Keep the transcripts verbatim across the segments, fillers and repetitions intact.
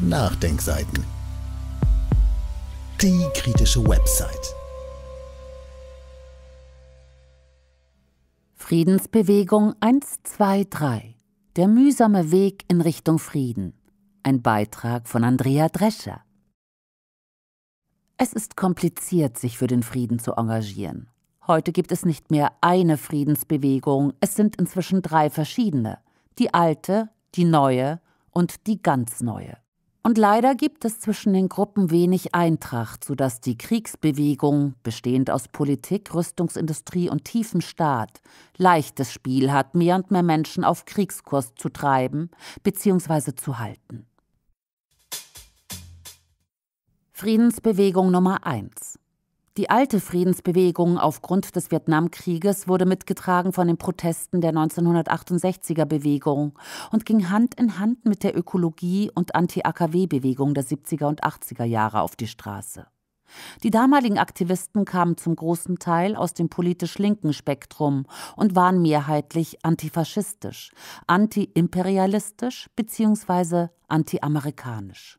NachDenkSeiten. Die kritische Website. Friedensbewegung eins zwei drei. Der mühsame Weg in Richtung Frieden. Ein Beitrag von Andrea Drescher. Es ist kompliziert, sich für den Frieden zu engagieren. Heute gibt es nicht mehr eine Friedensbewegung, es sind inzwischen drei verschiedene. Die alte, die neue und die ganz neue. Und leider gibt es zwischen den Gruppen wenig Eintracht, sodass die Kriegsbewegung, bestehend aus Politik, Rüstungsindustrie und tiefem Staat, leichtes Spiel hat, mehr und mehr Menschen auf Kriegskurs zu treiben bzw. zu halten. Friedensbewegung Nummer eins. Die alte Friedensbewegung aufgrund des Vietnamkrieges wurde mitgetragen von den Protesten der neunzehnhundertachtundsechziger-Bewegung und ging Hand in Hand mit der Ökologie- und Anti-A K W-Bewegung der siebziger und achtziger Jahre auf die Straße. Die damaligen Aktivisten kamen zum großen Teil aus dem politisch linken Spektrum und waren mehrheitlich antifaschistisch, antiimperialistisch bzw. antiamerikanisch.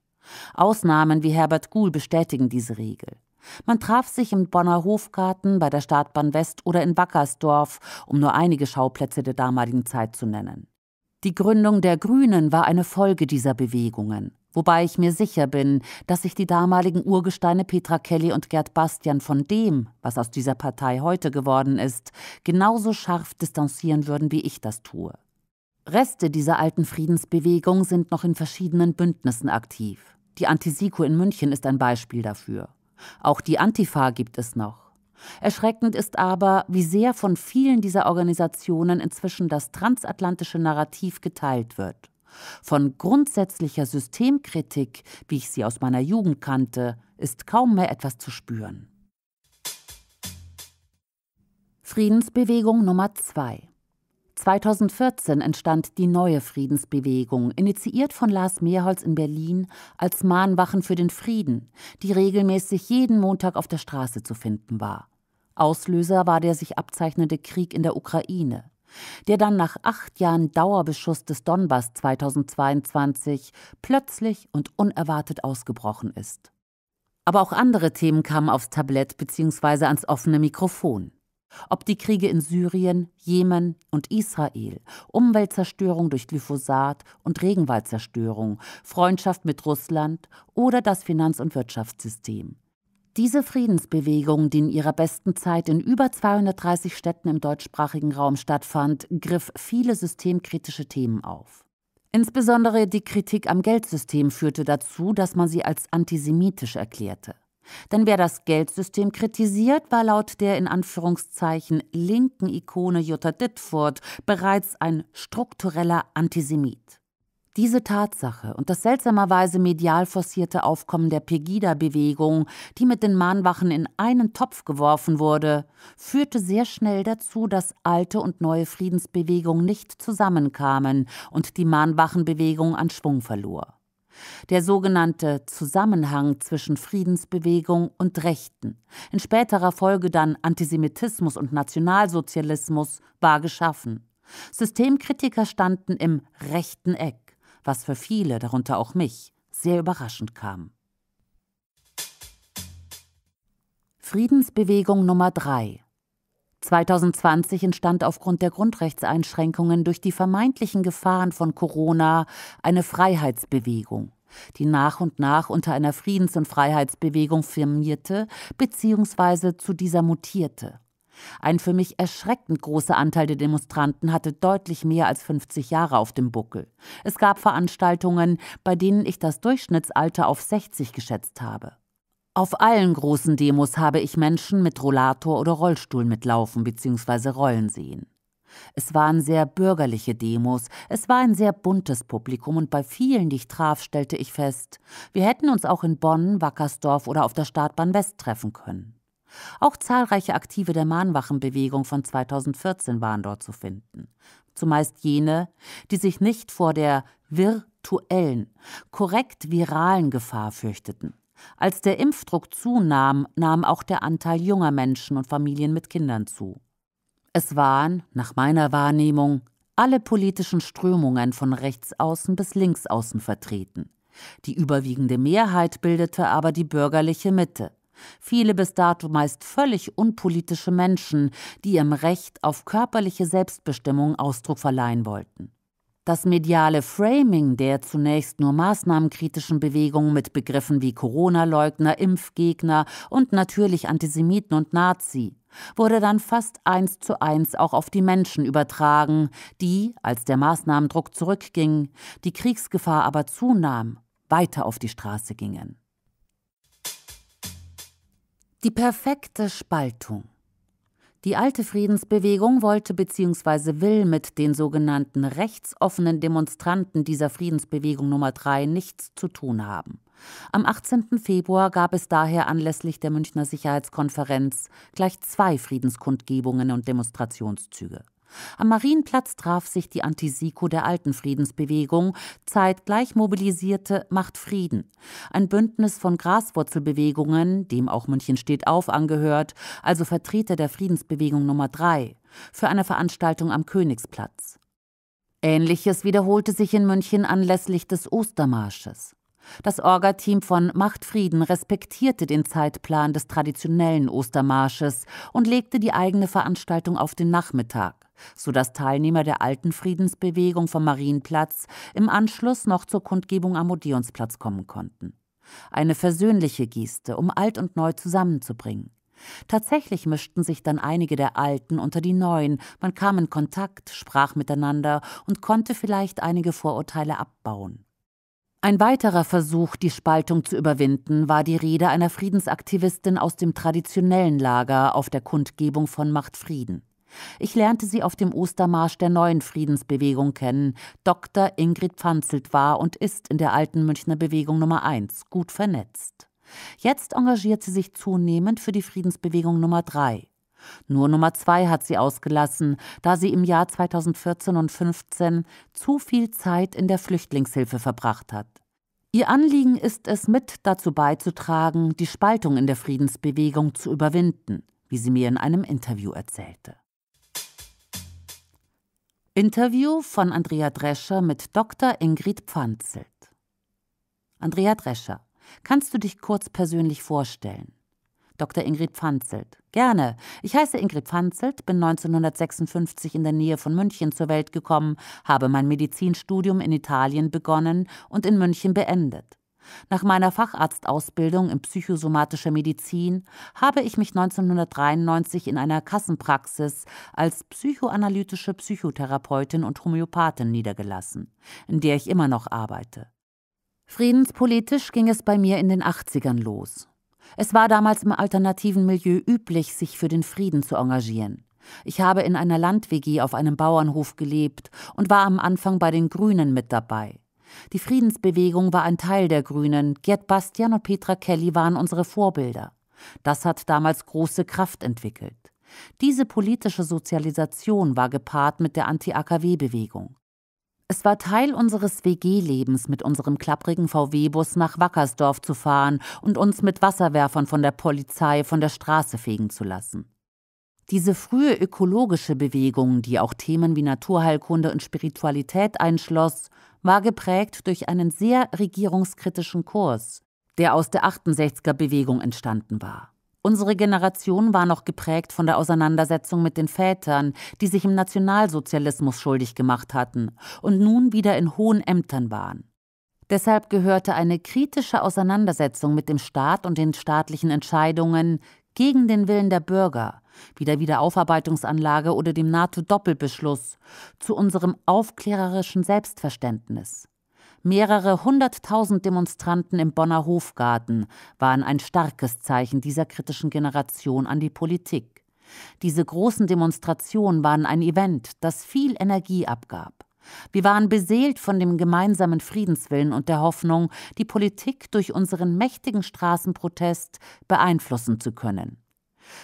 Ausnahmen wie Herbert Guhl bestätigen diese Regel. Man traf sich im Bonner Hofgarten, bei der Startbahn West oder in Wackersdorf, um nur einige Schauplätze der damaligen Zeit zu nennen. Die Gründung der Grünen war eine Folge dieser Bewegungen, wobei ich mir sicher bin, dass sich die damaligen Urgesteine Petra Kelly und Gerd Bastian von dem, was aus dieser Partei heute geworden ist, genauso scharf distanzieren würden, wie ich das tue. Reste dieser alten Friedensbewegung sind noch in verschiedenen Bündnissen aktiv. Die Anti-Siko in München ist ein Beispiel dafür. Auch die Antifa gibt es noch. Erschreckend ist aber, wie sehr von vielen dieser Organisationen inzwischen das transatlantische Narrativ geteilt wird. Von grundsätzlicher Systemkritik, wie ich sie aus meiner Jugend kannte, ist kaum mehr etwas zu spüren. Friedensbewegung Nummer zwei. zweitausendvierzehn entstand die neue Friedensbewegung, initiiert von Lars Mehrholz in Berlin als Mahnwachen für den Frieden, die regelmäßig jeden Montag auf der Straße zu finden war. Auslöser war der sich abzeichnende Krieg in der Ukraine, der dann nach acht Jahren Dauerbeschuss des Donbass zweitausendzweiundzwanzig plötzlich und unerwartet ausgebrochen ist. Aber auch andere Themen kamen aufs Tablett bzw. ans offene Mikrofon. Ob die Kriege in Syrien, Jemen und Israel, Umweltzerstörung durch Glyphosat und Regenwaldzerstörung, Freundschaft mit Russland oder das Finanz- und Wirtschaftssystem. Diese Friedensbewegung, die in ihrer besten Zeit in über zweihundertdreißig Städten im deutschsprachigen Raum stattfand, griff viele systemkritische Themen auf. Insbesondere die Kritik am Geldsystem führte dazu, dass man sie als antisemitisch erklärte. Denn wer das Geldsystem kritisiert, war laut der in Anführungszeichen linken Ikone Jutta Dittfurt bereits ein struktureller Antisemit. Diese Tatsache und das seltsamerweise medial forcierte Aufkommen der Pegida-Bewegung, die mit den Mahnwachen in einen Topf geworfen wurde, führte sehr schnell dazu, dass alte und neue Friedensbewegungen nicht zusammenkamen und die Mahnwachenbewegung an Schwung verlor. Der sogenannte Zusammenhang zwischen Friedensbewegung und Rechten, in späterer Folge dann Antisemitismus und Nationalsozialismus, war geschaffen. Systemkritiker standen im rechten Eck, was für viele, darunter auch mich, sehr überraschend kam. Friedensbewegung Nummer drei. zweitausendzwanzig entstand aufgrund der Grundrechtseinschränkungen durch die vermeintlichen Gefahren von Corona eine Freiheitsbewegung, die nach und nach unter einer Friedens- und Freiheitsbewegung firmierte bzw. zu dieser mutierte. Ein für mich erschreckend großer Anteil der Demonstranten hatte deutlich mehr als fünfzig Jahre auf dem Buckel. Es gab Veranstaltungen, bei denen ich das Durchschnittsalter auf sechzig geschätzt habe. Auf allen großen Demos habe ich Menschen mit Rollator oder Rollstuhl mitlaufen bzw. rollen sehen. Es waren sehr bürgerliche Demos, es war ein sehr buntes Publikum und bei vielen, die ich traf, stellte ich fest, wir hätten uns auch in Bonn, Wackersdorf oder auf der Startbahn West treffen können. Auch zahlreiche Aktive der Mahnwachenbewegung von zweitausendvierzehn waren dort zu finden. Zumeist jene, die sich nicht vor der virtuellen, korrekt viralen Gefahr fürchteten. Als der Impfdruck zunahm, nahm auch der Anteil junger Menschen und Familien mit Kindern zu. Es waren, nach meiner Wahrnehmung, alle politischen Strömungen von rechts außen bis links außen vertreten. Die überwiegende Mehrheit bildete aber die bürgerliche Mitte. Viele bis dato meist völlig unpolitische Menschen, die ihrem Recht auf körperliche Selbstbestimmung Ausdruck verleihen wollten. Das mediale Framing der zunächst nur maßnahmenkritischen Bewegung mit Begriffen wie Corona-Leugner, Impfgegner und natürlich Antisemiten und Nazi wurde dann fast eins zu eins auch auf die Menschen übertragen, die, als der Maßnahmendruck zurückging, die Kriegsgefahr aber zunahm, weiter auf die Straße gingen. Die perfekte Spaltung. Die alte Friedensbewegung wollte bzw. will mit den sogenannten rechtsoffenen Demonstranten dieser Friedensbewegung Nummer drei nichts zu tun haben. Am achtzehnten Februar gab es daher anlässlich der Münchner Sicherheitskonferenz gleich zwei Friedenskundgebungen und Demonstrationszüge. Am Marienplatz traf sich die Anti-Siko der alten Friedensbewegung, zeitgleich mobilisierte Machtfrieden, ein Bündnis von Graswurzelbewegungen, dem auch München steht auf angehört, also Vertreter der Friedensbewegung Nummer drei, für eine Veranstaltung am Königsplatz. Ähnliches wiederholte sich in München anlässlich des Ostermarsches. Das Orga-Team von Machtfrieden respektierte den Zeitplan des traditionellen Ostermarsches und legte die eigene Veranstaltung auf den Nachmittag, sodass Teilnehmer der alten Friedensbewegung vom Marienplatz im Anschluss noch zur Kundgebung am Odeonsplatz kommen konnten. Eine versöhnliche Geste, um alt und neu zusammenzubringen. Tatsächlich mischten sich dann einige der Alten unter die Neuen, man kam in Kontakt, sprach miteinander und konnte vielleicht einige Vorurteile abbauen. Ein weiterer Versuch, die Spaltung zu überwinden, war die Rede einer Friedensaktivistin aus dem traditionellen Lager auf der Kundgebung von Machtfrieden. Ich lernte sie auf dem Ostermarsch der neuen Friedensbewegung kennen. Doktor Ingrid Pfanzelt war und ist in der alten Münchner Bewegung Nummer eins gut vernetzt. Jetzt engagiert sie sich zunehmend für die Friedensbewegung Nummer drei. Nur Nummer zwei hat sie ausgelassen, da sie im Jahr zweitausendvierzehn und fünfzehn zu viel Zeit in der Flüchtlingshilfe verbracht hat. Ihr Anliegen ist es, mit dazu beizutragen, die Spaltung in der Friedensbewegung zu überwinden, wie sie mir in einem Interview erzählte. Interview von Andrea Drescher mit Doktor Ingrid Pfanzelt. Andrea Drescher, kannst du dich kurz persönlich vorstellen? Doktor Ingrid Pfanzelt. Gerne. Ich heiße Ingrid Pfanzelt, bin neunzehnhundertsechsundfünfzig in der Nähe von München zur Welt gekommen, habe mein Medizinstudium in Italien begonnen und in München beendet. Nach meiner Facharztausbildung in psychosomatischer Medizin habe ich mich neunzehnhundertdreiundneunzig in einer Kassenpraxis als psychoanalytische Psychotherapeutin und Homöopathin niedergelassen, in der ich immer noch arbeite. Friedenspolitisch ging es bei mir in den achtzigern los. Es war damals im alternativen Milieu üblich, sich für den Frieden zu engagieren. Ich habe in einer Land-W G auf einem Bauernhof gelebt und war am Anfang bei den Grünen mit dabei. Die Friedensbewegung war ein Teil der Grünen, Gerd Bastian und Petra Kelly waren unsere Vorbilder. Das hat damals große Kraft entwickelt. Diese politische Sozialisation war gepaart mit der Anti-A K W-Bewegung. Es war Teil unseres W G-Lebens, mit unserem klapprigen V W-Bus nach Wackersdorf zu fahren und uns mit Wasserwerfern von der Polizei von der Straße fegen zu lassen. Diese frühe ökologische Bewegung, die auch Themen wie Naturheilkunde und Spiritualität einschloss, war geprägt durch einen sehr regierungskritischen Kurs, der aus der achtundsechziger-Bewegung entstanden war. Unsere Generation war noch geprägt von der Auseinandersetzung mit den Vätern, die sich im Nationalsozialismus schuldig gemacht hatten und nun wieder in hohen Ämtern waren. Deshalb gehörte eine kritische Auseinandersetzung mit dem Staat und den staatlichen Entscheidungen gegen den Willen der Bürger, wie der Wiederaufarbeitungsanlage oder dem NATO-Doppelbeschluss, zu unserem aufklärerischen Selbstverständnis. Mehrere hunderttausend Demonstranten im Bonner Hofgarten waren ein starkes Zeichen dieser kritischen Generation an die Politik. Diese großen Demonstrationen waren ein Event, das viel Energie abgab. Wir waren beseelt von dem gemeinsamen Friedenswillen und der Hoffnung, die Politik durch unseren mächtigen Straßenprotest beeinflussen zu können.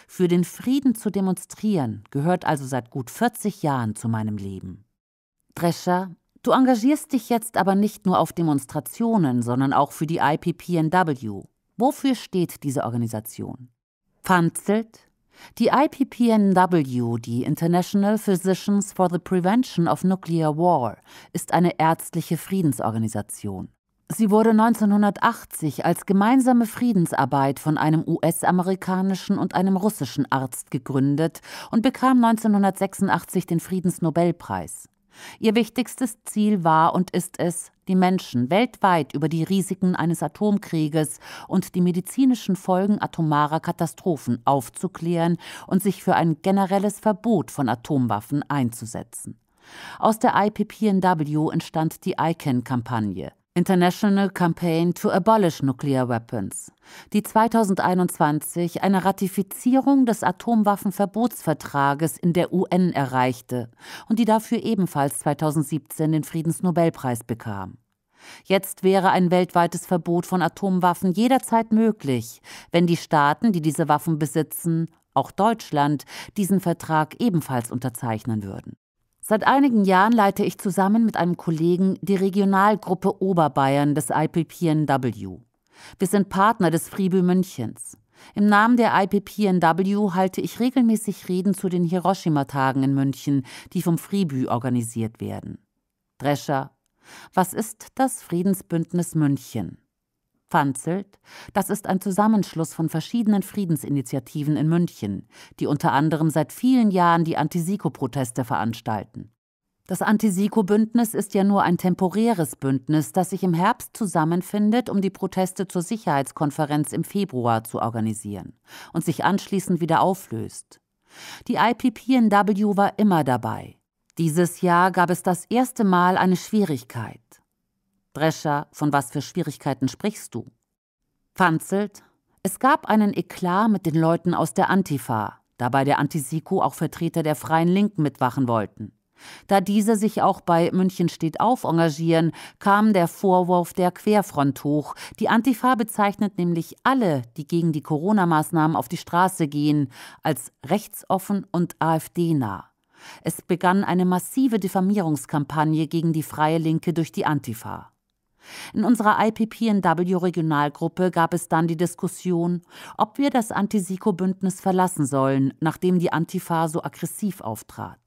Für den Frieden zu demonstrieren gehört also seit gut vierzig Jahren zu meinem Leben. Drescher, du engagierst dich jetzt aber nicht nur auf Demonstrationen, sondern auch für die I P P N W. Wofür steht diese Organisation? Pfanzelt? Die I P P N W, die International Physicians for the Prevention of Nuclear War, ist eine ärztliche Friedensorganisation. Sie wurde neunzehnhundertachtzig als gemeinsame Friedensarbeit von einem U S-amerikanischen und einem russischen Arzt gegründet und bekam neunzehnhundertsechsundachtzig den Friedensnobelpreis. Ihr wichtigstes Ziel war und ist es, die Menschen weltweit über die Risiken eines Atomkrieges und die medizinischen Folgen atomarer Katastrophen aufzuklären und sich für ein generelles Verbot von Atomwaffen einzusetzen. Aus der I P P N W entstand die ICAN-Kampagne. International Campaign to Abolish Nuclear Weapons, die zweitausendeinundzwanzig eine Ratifizierung des Atomwaffenverbotsvertrages in der U N erreichte und die dafür ebenfalls zweitausendsiebzehn den Friedensnobelpreis bekam. Jetzt wäre ein weltweites Verbot von Atomwaffen jederzeit möglich, wenn die Staaten, die diese Waffen besitzen, auch Deutschland, diesen Vertrag ebenfalls unterzeichnen würden. Seit einigen Jahren leite ich zusammen mit einem Kollegen die Regionalgruppe Oberbayern des I P P N W. Wir sind Partner des FRIBÜ Münchens. Im Namen der I P P N W halte ich regelmäßig Reden zu den Hiroshima-Tagen in München, die vom FRIBÜ organisiert werden. Drescher: Was ist das Friedensbündnis München? Pfanzelt: Das ist ein Zusammenschluss von verschiedenen Friedensinitiativen in München, die unter anderem seit vielen Jahren die Anti-Siko-Proteste veranstalten. Das Anti-Siko-Bündnis ist ja nur ein temporäres Bündnis, das sich im Herbst zusammenfindet, um die Proteste zur Sicherheitskonferenz im Februar zu organisieren und sich anschließend wieder auflöst. Die I P P N W war immer dabei. Dieses Jahr gab es das erste Mal eine Schwierigkeit. Drescher: Von was für Schwierigkeiten sprichst du? Pfanzelt: Es gab einen Eklat mit den Leuten aus der Antifa, da bei der Anti-Siko auch Vertreter der Freien Linken mitmachen wollten. Da diese sich auch bei München steht auf engagieren, kam der Vorwurf der Querfront hoch. Die Antifa bezeichnet nämlich alle, die gegen die Corona-Maßnahmen auf die Straße gehen, als rechtsoffen und AfD-nah. Es begann eine massive Diffamierungskampagne gegen die Freie Linke durch die Antifa. In unserer I P P N W-Regionalgruppe gab es dann die Diskussion, ob wir das Anti-Siko-Bündnis verlassen sollen, nachdem die Antifa so aggressiv auftrat.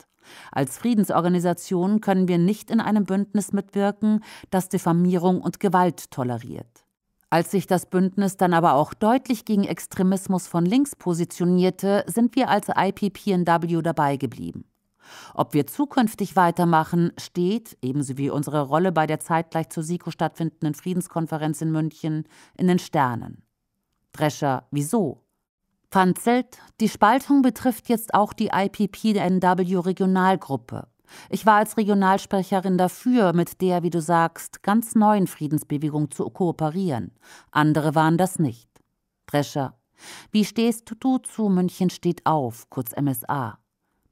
Als Friedensorganisation können wir nicht in einem Bündnis mitwirken, das Diffamierung und Gewalt toleriert. Als sich das Bündnis dann aber auch deutlich gegen Extremismus von links positionierte, sind wir als I P P N W dabei geblieben. Ob wir zukünftig weitermachen, steht, ebenso wie unsere Rolle bei der zeitgleich zur Siko stattfindenden Friedenskonferenz in München, in den Sternen. Drescher: Wieso? Pfanzelt: Die Spaltung betrifft jetzt auch die I P P N W-Regionalgruppe. Ich war als Regionalsprecherin dafür, mit der, wie du sagst, ganz neuen Friedensbewegung zu kooperieren. Andere waren das nicht. Drescher: Wie stehst du zu München steht auf, kurz M S A?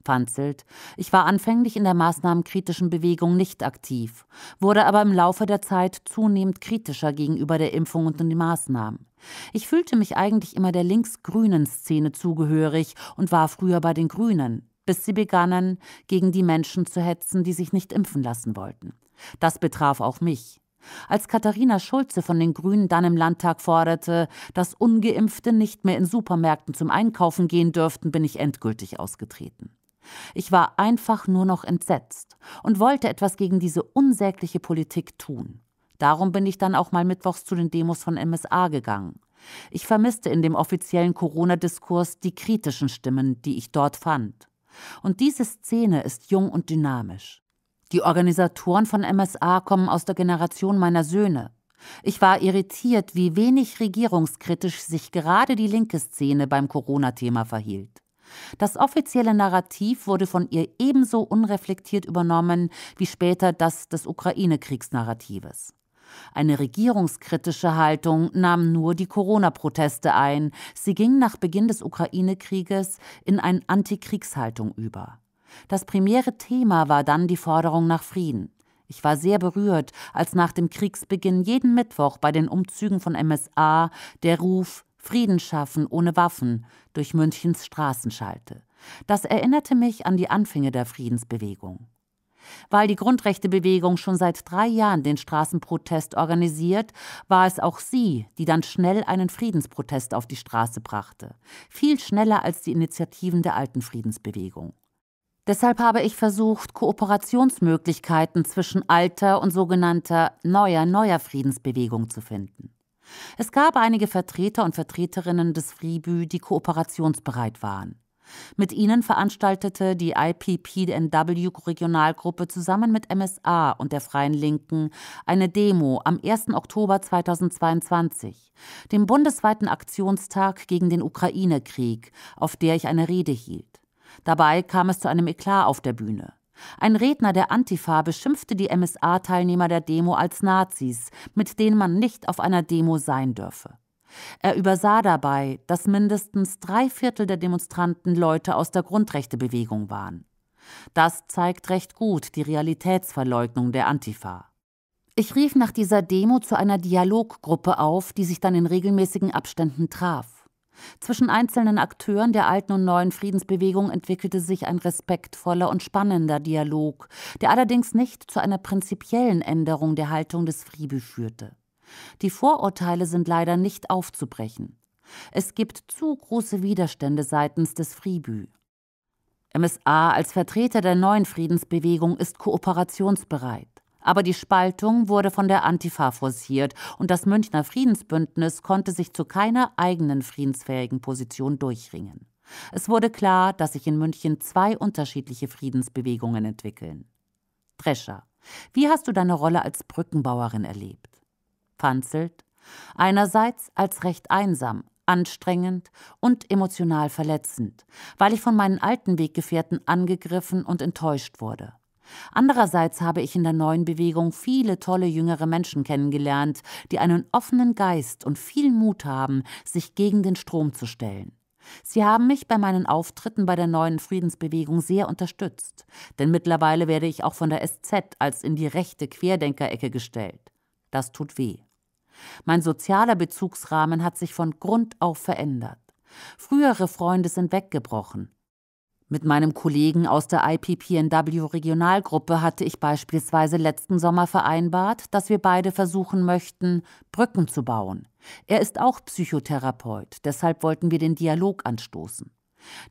Pfanzelt: Ich war anfänglich in der maßnahmenkritischen Bewegung nicht aktiv, wurde aber im Laufe der Zeit zunehmend kritischer gegenüber der Impfung und den Maßnahmen. Ich fühlte mich eigentlich immer der links-grünen Szene zugehörig und war früher bei den Grünen, bis sie begannen, gegen die Menschen zu hetzen, die sich nicht impfen lassen wollten. Das betraf auch mich. Als Katharina Schulze von den Grünen dann im Landtag forderte, dass Ungeimpfte nicht mehr in Supermärkten zum Einkaufen gehen dürften, bin ich endgültig ausgetreten. Ich war einfach nur noch entsetzt und wollte etwas gegen diese unsägliche Politik tun. Darum bin ich dann auch mal mittwochs zu den Demos von M S A gegangen. Ich vermisste in dem offiziellen Corona-Diskurs die kritischen Stimmen, die ich dort fand. Und diese Szene ist jung und dynamisch. Die Organisatoren von M S A kommen aus der Generation meiner Söhne. Ich war irritiert, wie wenig regierungskritisch sich gerade die linke Szene beim Corona-Thema verhielt. Das offizielle Narrativ wurde von ihr ebenso unreflektiert übernommen wie später das des Ukraine-Kriegsnarratives. Eine regierungskritische Haltung nahm nur die Corona-Proteste ein. Sie ging nach Beginn des Ukraine-Krieges in eine Antikriegshaltung über. Das primäre Thema war dann die Forderung nach Frieden. Ich war sehr berührt, als nach dem Kriegsbeginn jeden Mittwoch bei den Umzügen von M S A der Ruf „Frieden schaffen ohne Waffen“ durch Münchens Straßen schallte. Das erinnerte mich an die Anfänge der Friedensbewegung. Weil die Grundrechtebewegung schon seit drei Jahren den Straßenprotest organisiert, war es auch sie, die dann schnell einen Friedensprotest auf die Straße brachte. Viel schneller als die Initiativen der alten Friedensbewegung. Deshalb habe ich versucht, Kooperationsmöglichkeiten zwischen alter und sogenannter neuer, neuer Friedensbewegung zu finden. Es gab einige Vertreter und Vertreterinnen des Fribü, die kooperationsbereit waren. Mit ihnen veranstaltete die I P P N W-Regionalgruppe zusammen mit M S A und der Freien Linken eine Demo am ersten Oktober zweitausendzweiundzwanzig, dem bundesweiten Aktionstag gegen den Ukraine-Krieg, auf der ich eine Rede hielt. Dabei kam es zu einem Eklat auf der Bühne. Ein Redner der Antifa beschimpfte die M S A-Teilnehmer der Demo als Nazis, mit denen man nicht auf einer Demo sein dürfe. Er übersah dabei, dass mindestens drei Viertel der Demonstranten Leute aus der Grundrechtebewegung waren. Das zeigt recht gut die Realitätsverleugnung der Antifa. Ich rief nach dieser Demo zu einer Dialoggruppe auf, die sich dann in regelmäßigen Abständen traf. Zwischen einzelnen Akteuren der alten und neuen Friedensbewegung entwickelte sich ein respektvoller und spannender Dialog, der allerdings nicht zu einer prinzipiellen Änderung der Haltung des Fribü führte. Die Vorurteile sind leider nicht aufzubrechen. Es gibt zu große Widerstände seitens des Fribü. M S A als Vertreter der neuen Friedensbewegung ist kooperationsbereit. Aber die Spaltung wurde von der Antifa forciert und das Münchner Friedensbündnis konnte sich zu keiner eigenen friedensfähigen Position durchringen. Es wurde klar, dass sich in München zwei unterschiedliche Friedensbewegungen entwickeln. Drescher, wie hast du deine Rolle als Brückenbauerin erlebt? Pfanzelt, einerseits als recht einsam, anstrengend und emotional verletzend, weil ich von meinen alten Weggefährten angegriffen und enttäuscht wurde. Andererseits habe ich in der neuen Bewegung viele tolle jüngere Menschen kennengelernt, die einen offenen Geist und viel Mut haben, sich gegen den Strom zu stellen. Sie haben mich bei meinen Auftritten bei der neuen Friedensbewegung sehr unterstützt, denn mittlerweile werde ich auch von der S Z als in die rechte Querdenkerecke gestellt. Das tut weh. Mein sozialer Bezugsrahmen hat sich von Grund auf verändert. Frühere Freunde sind weggebrochen. Mit meinem Kollegen aus der I P P N W-Regionalgruppe hatte ich beispielsweise letzten Sommer vereinbart, dass wir beide versuchen möchten, Brücken zu bauen. Er ist auch Psychotherapeut, deshalb wollten wir den Dialog anstoßen.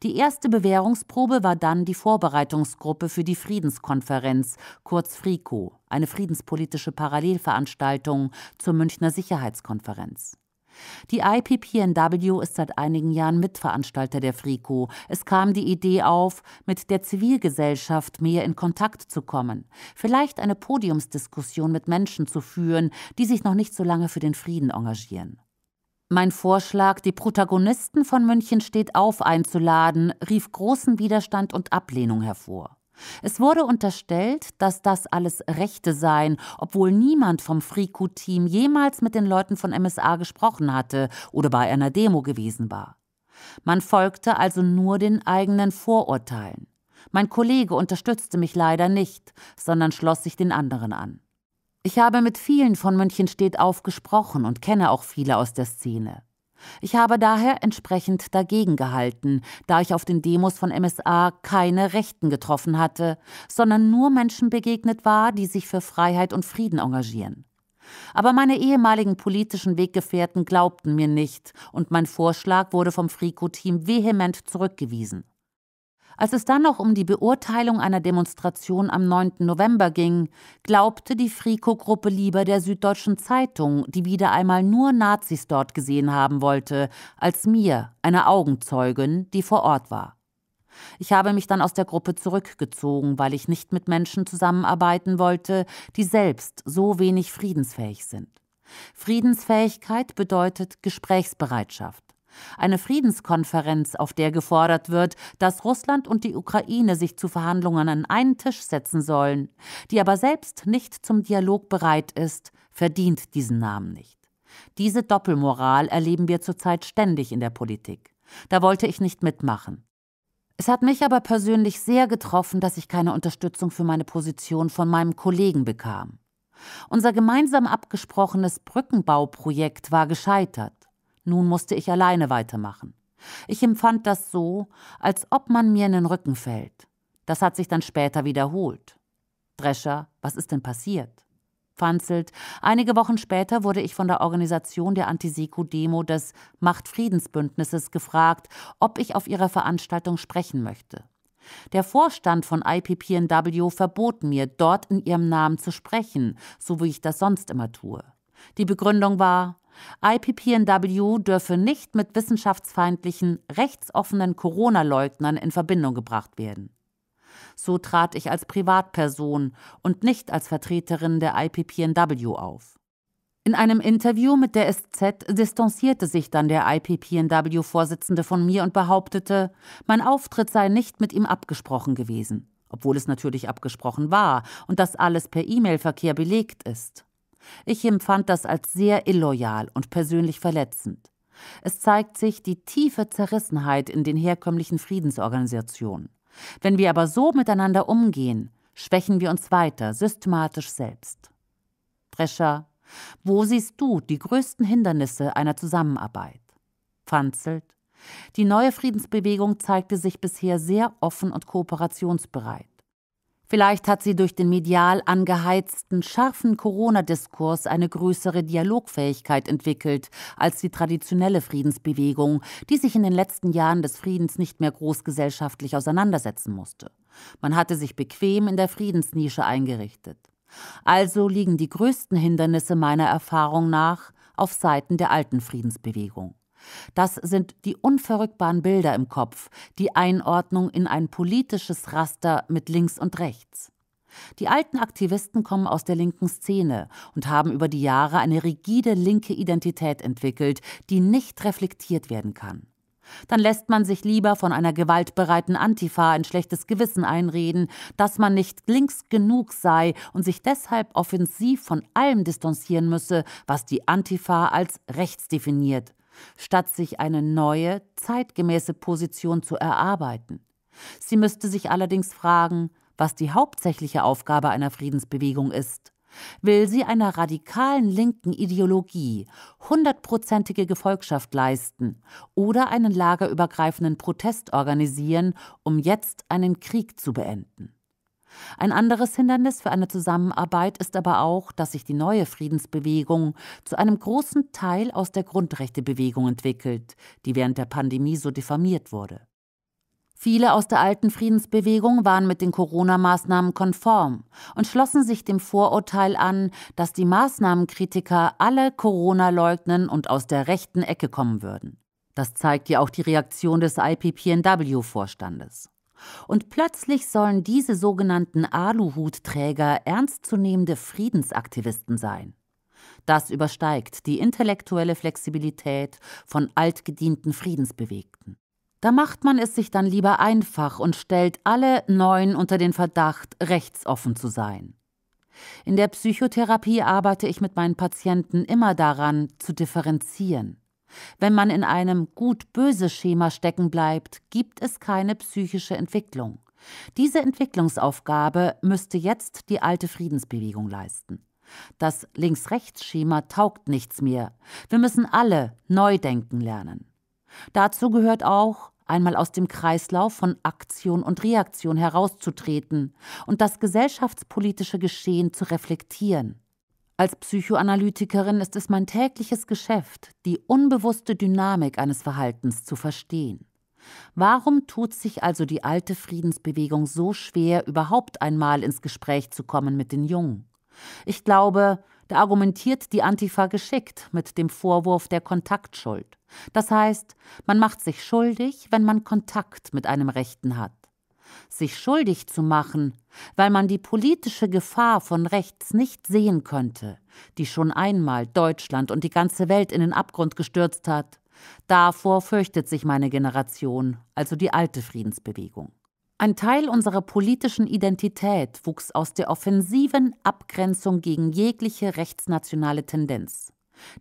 Die erste Bewährungsprobe war dann die Vorbereitungsgruppe für die Friedenskonferenz, kurz FRIKO, eine friedenspolitische Parallelveranstaltung zur Münchner Sicherheitskonferenz. Die I P P N W ist seit einigen Jahren Mitveranstalter der FRIKO. Es kam die Idee auf, mit der Zivilgesellschaft mehr in Kontakt zu kommen, vielleicht eine Podiumsdiskussion mit Menschen zu führen, die sich noch nicht so lange für den Frieden engagieren. Mein Vorschlag, die Protagonisten von München steht auf einzuladen, rief großen Widerstand und Ablehnung hervor. Es wurde unterstellt, dass das alles Rechte seien, obwohl niemand vom FRIKO-Team jemals mit den Leuten von M S A gesprochen hatte oder bei einer Demo gewesen war. Man folgte also nur den eigenen Vorurteilen. Mein Kollege unterstützte mich leider nicht, sondern schloss sich den anderen an. Ich habe mit vielen von München steht auf gesprochen und kenne auch viele aus der Szene. Ich habe daher entsprechend dagegen gehalten, da ich auf den Demos von M S A keine Rechten getroffen hatte, sondern nur Menschen begegnet war, die sich für Freiheit und Frieden engagieren. Aber meine ehemaligen politischen Weggefährten glaubten mir nicht und mein Vorschlag wurde vom FRIKO-Team vehement zurückgewiesen. Als es dann noch um die Beurteilung einer Demonstration am neunten November ging, glaubte die FRIKO-Gruppe lieber der Süddeutschen Zeitung, die wieder einmal nur Nazis dort gesehen haben wollte, als mir, einer Augenzeugin, die vor Ort war. Ich habe mich dann aus der Gruppe zurückgezogen, weil ich nicht mit Menschen zusammenarbeiten wollte, die selbst so wenig friedensfähig sind. Friedensfähigkeit bedeutet Gesprächsbereitschaft. Eine Friedenskonferenz, auf der gefordert wird, dass Russland und die Ukraine sich zu Verhandlungen an einen Tisch setzen sollen, die aber selbst nicht zum Dialog bereit ist, verdient diesen Namen nicht. Diese Doppelmoral erleben wir zurzeit ständig in der Politik. Da wollte ich nicht mitmachen. Es hat mich aber persönlich sehr getroffen, dass ich keine Unterstützung für meine Position von meinem Kollegen bekam. Unser gemeinsam abgesprochenes Brückenbauprojekt war gescheitert. Nun musste ich alleine weitermachen. Ich empfand das so, als ob man mir in den Rücken fällt. Das hat sich dann später wiederholt. Drescher, was ist denn passiert? Pfanzelt, einige Wochen später wurde ich von der Organisation der Anti-Siko-Demo des Machtfriedensbündnisses gefragt, ob ich auf ihrer Veranstaltung sprechen möchte. Der Vorstand von I P P N W verbot mir, dort in ihrem Namen zu sprechen, so wie ich das sonst immer tue. Die Begründung war, I P P N W dürfe nicht mit wissenschaftsfeindlichen, rechtsoffenen Corona-Leugnern in Verbindung gebracht werden. So trat ich als Privatperson und nicht als Vertreterin der I P P N W auf. In einem Interview mit der S Z distanzierte sich dann der I P P N W-Vorsitzende von mir und behauptete, mein Auftritt sei nicht mit ihm abgesprochen gewesen, obwohl es natürlich abgesprochen war und das alles per E-Mail-Verkehr belegt ist. Ich empfand das als sehr illoyal und persönlich verletzend. Es zeigt sich die tiefe Zerrissenheit in den herkömmlichen Friedensorganisationen. Wenn wir aber so miteinander umgehen, schwächen wir uns weiter, systematisch selbst. Drescher, wo siehst du die größten Hindernisse einer Zusammenarbeit? Pfanzelt, die neue Friedensbewegung zeigte sich bisher sehr offen und kooperationsbereit. Vielleicht hat sie durch den medial angeheizten, scharfen Corona-Diskurs eine größere Dialogfähigkeit entwickelt als die traditionelle Friedensbewegung, die sich in den letzten Jahren des Friedens nicht mehr großgesellschaftlich auseinandersetzen musste. Man hatte sich bequem in der Friedensnische eingerichtet. Also liegen die größten Hindernisse meiner Erfahrung nach auf Seiten der alten Friedensbewegung. Das sind die unverrückbaren Bilder im Kopf, die Einordnung in ein politisches Raster mit links und rechts. Die alten Aktivisten kommen aus der linken Szene und haben über die Jahre eine rigide linke Identität entwickelt, die nicht reflektiert werden kann. Dann lässt man sich lieber von einer gewaltbereiten Antifa ein schlechtes Gewissen einreden, dass man nicht links genug sei und sich deshalb offensiv von allem distanzieren müsse, was die Antifa als rechts definiert, statt sich eine neue, zeitgemäße Position zu erarbeiten. Sie müsste sich allerdings fragen, was die hauptsächliche Aufgabe einer Friedensbewegung ist. Will sie einer radikalen linken Ideologie hundertprozentige Gefolgschaft leisten oder einen lagerübergreifenden Protest organisieren, um jetzt einen Krieg zu beenden? Ein anderes Hindernis für eine Zusammenarbeit ist aber auch, dass sich die neue Friedensbewegung zu einem großen Teil aus der Grundrechtebewegung entwickelt, die während der Pandemie so diffamiert wurde. Viele aus der alten Friedensbewegung waren mit den Corona-Maßnahmen konform und schlossen sich dem Vorurteil an, dass die Maßnahmenkritiker alle Corona leugnen und aus der rechten Ecke kommen würden. Das zeigt ja auch die Reaktion des I P P N W-Vorstandes. Und plötzlich sollen diese sogenannten Aluhutträger ernstzunehmende Friedensaktivisten sein. Das übersteigt die intellektuelle Flexibilität von altgedienten Friedensbewegten. Da macht man es sich dann lieber einfach und stellt alle Neuen unter den Verdacht, rechtsoffen zu sein. In der Psychotherapie arbeite ich mit meinen Patienten immer daran, zu differenzieren. Wenn man in einem Gut-Böse-Schema stecken bleibt, gibt es keine psychische Entwicklung. Diese Entwicklungsaufgabe müsste jetzt die alte Friedensbewegung leisten. Das Links-Rechts-Schema taugt nichts mehr. Wir müssen alle neu denken lernen. Dazu gehört auch, einmal aus dem Kreislauf von Aktion und Reaktion herauszutreten und das gesellschaftspolitische Geschehen zu reflektieren. Als Psychoanalytikerin ist es mein tägliches Geschäft, die unbewusste Dynamik eines Verhaltens zu verstehen. Warum tut sich also die alte Friedensbewegung so schwer, überhaupt einmal ins Gespräch zu kommen mit den Jungen? Ich glaube, da argumentiert die Antifa geschickt mit dem Vorwurf der Kontaktschuld. Das heißt, man macht sich schuldig, wenn man Kontakt mit einem Rechten hat. Sich schuldig zu machen, weil man die politische Gefahr von rechts nicht sehen könnte, die schon einmal Deutschland und die ganze Welt in den Abgrund gestürzt hat. Davor fürchtet sich meine Generation, also die alte Friedensbewegung. Ein Teil unserer politischen Identität wuchs aus der offensiven Abgrenzung gegen jegliche rechtsnationale Tendenz.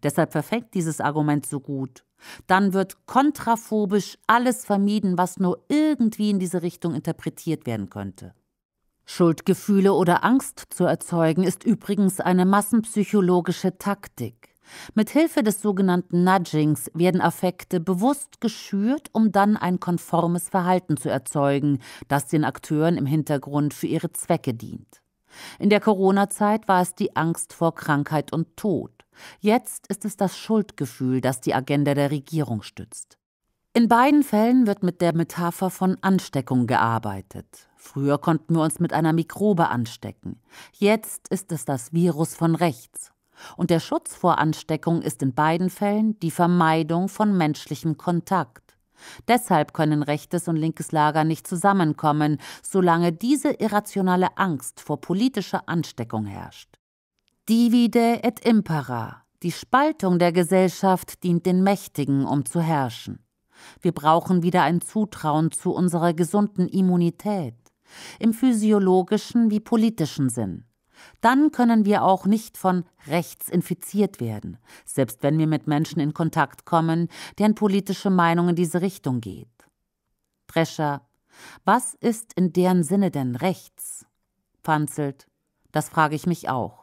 Deshalb verfängt dieses Argument so gut. Dann wird kontraphobisch alles vermieden, was nur irgendwie in diese Richtung interpretiert werden könnte. Schuldgefühle oder Angst zu erzeugen, ist übrigens eine massenpsychologische Taktik. Mithilfe des sogenannten Nudgings werden Affekte bewusst geschürt, um dann ein konformes Verhalten zu erzeugen, das den Akteuren im Hintergrund für ihre Zwecke dient. In der Corona-Zeit war es die Angst vor Krankheit und Tod. Jetzt ist es das Schuldgefühl, das die Agenda der Regierung stützt. In beiden Fällen wird mit der Metapher von Ansteckung gearbeitet. Früher konnten wir uns mit einer Mikrobe anstecken. Jetzt ist es das Virus von rechts. Und der Schutz vor Ansteckung ist in beiden Fällen die Vermeidung von menschlichem Kontakt. Deshalb können rechtes und linkes Lager nicht zusammenkommen, solange diese irrationale Angst vor politischer Ansteckung herrscht. Divide et impera. Die Spaltung der Gesellschaft dient den Mächtigen, um zu herrschen. Wir brauchen wieder ein Zutrauen zu unserer gesunden Immunität, im physiologischen wie politischen Sinn. Dann können wir auch nicht von rechts infiziert werden, selbst wenn wir mit Menschen in Kontakt kommen, deren politische Meinung in diese Richtung geht. Drescher, was ist in deren Sinne denn rechts? Pfanzelt, das frage ich mich auch.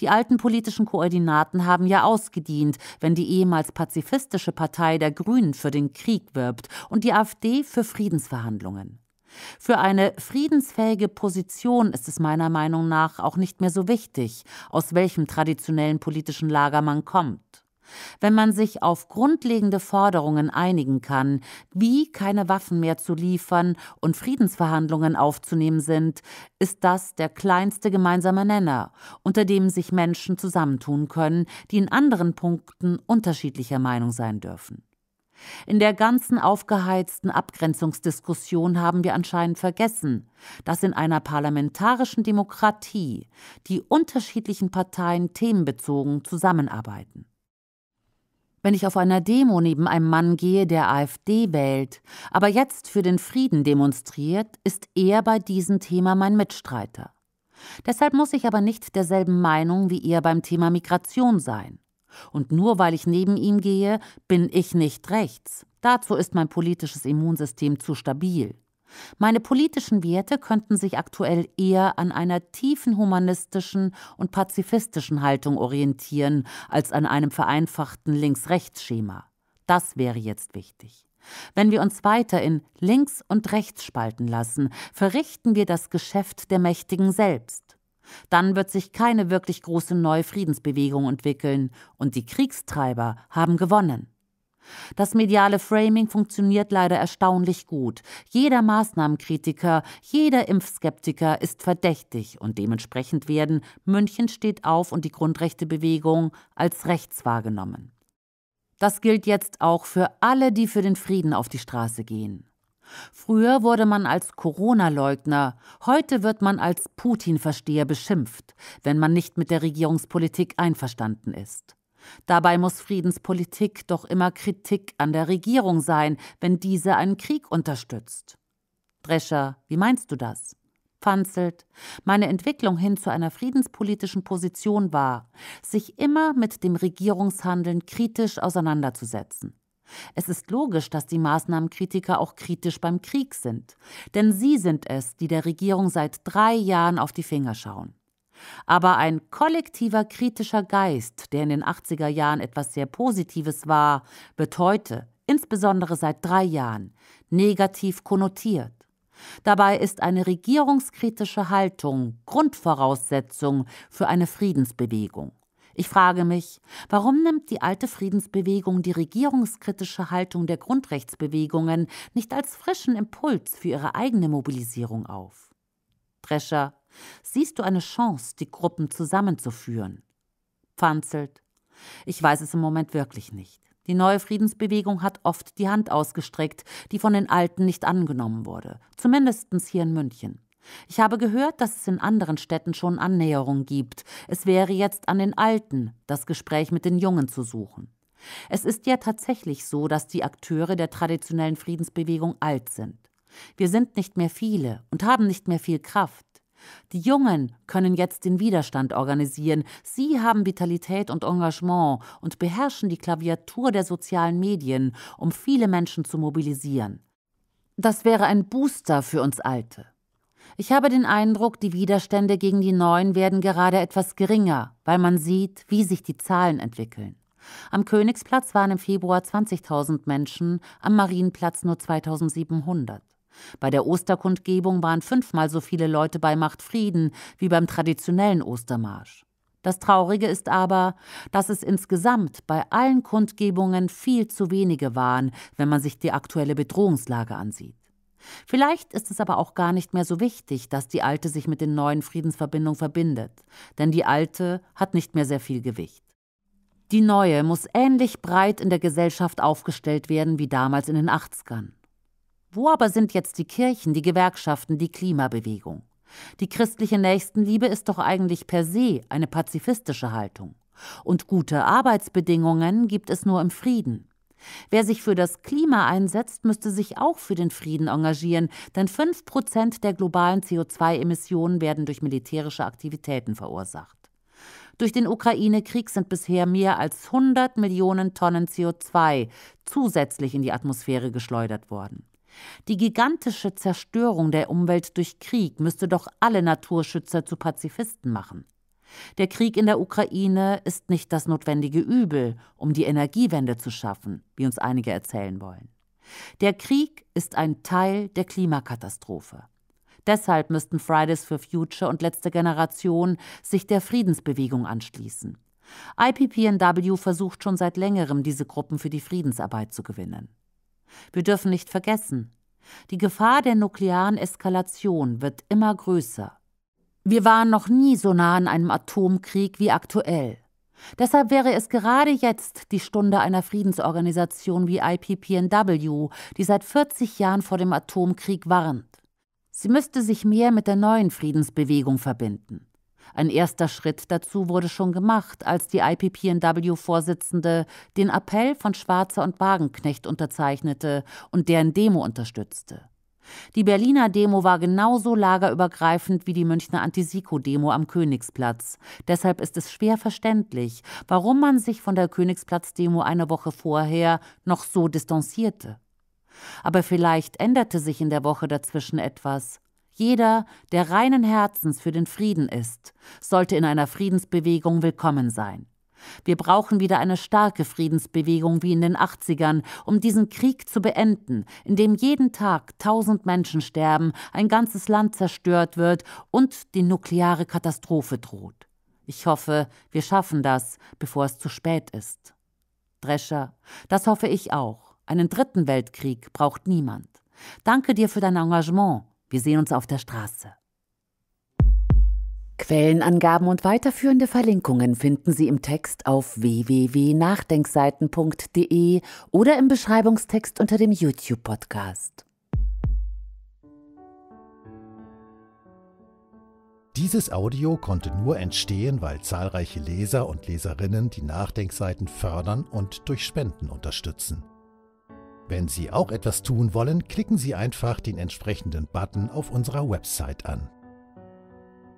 Die alten politischen Koordinaten haben ja ausgedient, wenn die ehemals pazifistische Partei der Grünen für den Krieg wirbt und die AfD für Friedensverhandlungen. Für eine friedensfähige Position ist es meiner Meinung nach auch nicht mehr so wichtig, aus welchem traditionellen politischen Lager man kommt. Wenn man sich auf grundlegende Forderungen einigen kann, wie keine Waffen mehr zu liefern und Friedensverhandlungen aufzunehmen sind, ist das der kleinste gemeinsame Nenner, unter dem sich Menschen zusammentun können, die in anderen Punkten unterschiedlicher Meinung sein dürfen. In der ganzen aufgeheizten Abgrenzungsdiskussion haben wir anscheinend vergessen, dass in einer parlamentarischen Demokratie die unterschiedlichen Parteien themenbezogen zusammenarbeiten. Wenn ich auf einer Demo neben einem Mann gehe, der AfD wählt, aber jetzt für den Frieden demonstriert, ist er bei diesem Thema mein Mitstreiter. Deshalb muss ich aber nicht derselben Meinung wie er beim Thema Migration sein. Und nur weil ich neben ihm gehe, bin ich nicht rechts. Dazu ist mein politisches Immunsystem zu stabil. Meine politischen Werte könnten sich aktuell eher an einer tiefen humanistischen und pazifistischen Haltung orientieren, als an einem vereinfachten Links-Rechts-Schema. Das wäre jetzt wichtig. Wenn wir uns weiter in links und rechts spalten lassen, verrichten wir das Geschäft der Mächtigen selbst. Dann wird sich keine wirklich große neue Friedensbewegung entwickeln und die Kriegstreiber haben gewonnen. Das mediale Framing funktioniert leider erstaunlich gut. Jeder Maßnahmenkritiker, jeder Impfskeptiker ist verdächtig und dementsprechend werden München steht auf und die Grundrechtebewegung als rechts wahrgenommen. Das gilt jetzt auch für alle, die für den Frieden auf die Straße gehen. Früher wurde man als Corona-Leugner, heute wird man als Putin-Versteher beschimpft, wenn man nicht mit der Regierungspolitik einverstanden ist. Dabei muss Friedenspolitik doch immer Kritik an der Regierung sein, wenn diese einen Krieg unterstützt. Drescher, wie meinst du das? Pfanzelt, meine Entwicklung hin zu einer friedenspolitischen Position war, sich immer mit dem Regierungshandeln kritisch auseinanderzusetzen. Es ist logisch, dass die Maßnahmenkritiker auch kritisch beim Krieg sind, denn sie sind es, die der Regierung seit drei Jahren auf die Finger schauen. Aber ein kollektiver kritischer Geist, der in den achtziger Jahren etwas sehr Positives war, wird heute, insbesondere seit drei Jahren, negativ konnotiert. Dabei ist eine regierungskritische Haltung Grundvoraussetzung für eine Friedensbewegung. Ich frage mich, warum nimmt die alte Friedensbewegung die regierungskritische Haltung der Grundrechtsbewegungen nicht als frischen Impuls für ihre eigene Mobilisierung auf? Drescher, siehst du eine Chance, die Gruppen zusammenzuführen? Pfanzelt, ich weiß es im Moment wirklich nicht. Die neue Friedensbewegung hat oft die Hand ausgestreckt, die von den Alten nicht angenommen wurde, zumindest hier in München. Ich habe gehört, dass es in anderen Städten schon Annäherung gibt. Es wäre jetzt an den Alten, das Gespräch mit den Jungen zu suchen. Es ist ja tatsächlich so, dass die Akteure der traditionellen Friedensbewegung alt sind. Wir sind nicht mehr viele und haben nicht mehr viel Kraft. Die Jungen können jetzt den Widerstand organisieren. Sie haben Vitalität und Engagement und beherrschen die Klaviatur der sozialen Medien, um viele Menschen zu mobilisieren. Das wäre ein Booster für uns Alte. Ich habe den Eindruck, die Widerstände gegen die Neuen werden gerade etwas geringer, weil man sieht, wie sich die Zahlen entwickeln. Am Königsplatz waren im Februar zwanzigtausend Menschen, am Marienplatz nur zweitausendsiebenhundert. Bei der Osterkundgebung waren fünfmal so viele Leute bei Machtfrieden wie beim traditionellen Ostermarsch. Das Traurige ist aber, dass es insgesamt bei allen Kundgebungen viel zu wenige waren, wenn man sich die aktuelle Bedrohungslage ansieht. Vielleicht ist es aber auch gar nicht mehr so wichtig, dass die alte sich mit den neuen Friedensverbindungen verbindet, denn die alte hat nicht mehr sehr viel Gewicht. Die neue muss ähnlich breit in der Gesellschaft aufgestellt werden wie damals in den achtzigern. Wo aber sind jetzt die Kirchen, die Gewerkschaften, die Klimabewegung? Die christliche Nächstenliebe ist doch eigentlich per se eine pazifistische Haltung. Und gute Arbeitsbedingungen gibt es nur im Frieden. Wer sich für das Klima einsetzt, müsste sich auch für den Frieden engagieren, denn fünf Prozent der globalen C O zwei Emissionen werden durch militärische Aktivitäten verursacht. Durch den Ukraine-Krieg sind bisher mehr als hundert Millionen Tonnen C O zwei zusätzlich in die Atmosphäre geschleudert worden. Die gigantische Zerstörung der Umwelt durch Krieg müsste doch alle Naturschützer zu Pazifisten machen. Der Krieg in der Ukraine ist nicht das notwendige Übel, um die Energiewende zu schaffen, wie uns einige erzählen wollen. Der Krieg ist ein Teil der Klimakatastrophe. Deshalb müssten Fridays for Future und Letzte Generation sich der Friedensbewegung anschließen. I P P N W versucht schon seit längerem, diese Gruppen für die Friedensarbeit zu gewinnen. Wir dürfen nicht vergessen, die Gefahr der nuklearen Eskalation wird immer größer. Wir waren noch nie so nah an einem Atomkrieg wie aktuell. Deshalb wäre es gerade jetzt die Stunde einer Friedensorganisation wie I P P N W, die seit vierzig Jahren vor dem Atomkrieg warnt. Sie müsste sich mehr mit der neuen Friedensbewegung verbinden. Ein erster Schritt dazu wurde schon gemacht, als die I P P N W-Vorsitzende den Appell von Schwarzer und Wagenknecht unterzeichnete und deren Demo unterstützte. Die Berliner Demo war genauso lagerübergreifend wie die Münchner Anti-Siko-Demo am Königsplatz. Deshalb ist es schwer verständlich, warum man sich von der Königsplatz-Demo eine Woche vorher noch so distanzierte. Aber vielleicht änderte sich in der Woche dazwischen etwas. Jeder, der reinen Herzens für den Frieden ist, sollte in einer Friedensbewegung willkommen sein. Wir brauchen wieder eine starke Friedensbewegung wie in den achtzigern, um diesen Krieg zu beenden, in dem jeden Tag tausend Menschen sterben, ein ganzes Land zerstört wird und die nukleare Katastrophe droht. Ich hoffe, wir schaffen das, bevor es zu spät ist. Drescher, das hoffe ich auch. Einen dritten Weltkrieg braucht niemand. Danke dir für dein Engagement. Wir sehen uns auf der Straße. Quellenangaben und weiterführende Verlinkungen finden Sie im Text auf w w w punkt nachdenkseiten punkt de oder im Beschreibungstext unter dem YouTube-Podcast. Dieses Audio konnte nur entstehen, weil zahlreiche Leser und Leserinnen die Nachdenkseiten fördern und durch Spenden unterstützen. Wenn Sie auch etwas tun wollen, klicken Sie einfach den entsprechenden Button auf unserer Website an.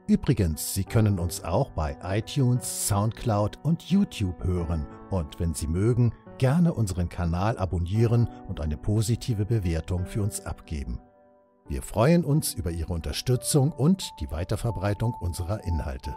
Übrigens, Sie können uns auch bei iTunes, Soundcloud und YouTube hören und wenn Sie mögen, gerne unseren Kanal abonnieren und eine positive Bewertung für uns abgeben. Wir freuen uns über Ihre Unterstützung und die Weiterverbreitung unserer Inhalte.